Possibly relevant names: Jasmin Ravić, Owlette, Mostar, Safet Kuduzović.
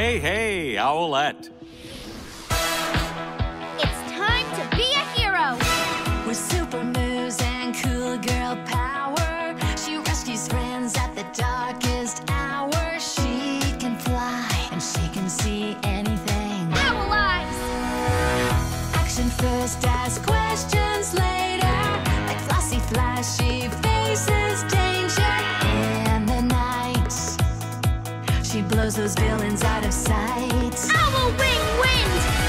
Hey, hey, Owlette. It's time to be a hero. With super moves and cool girl power, she rescues friends at the darkest hour. She can fly and she can see anything. Our lives. Action first, ask questions later. Like flossy, flashy faces, danger. She blows those villains out of sight. Owl wing wins!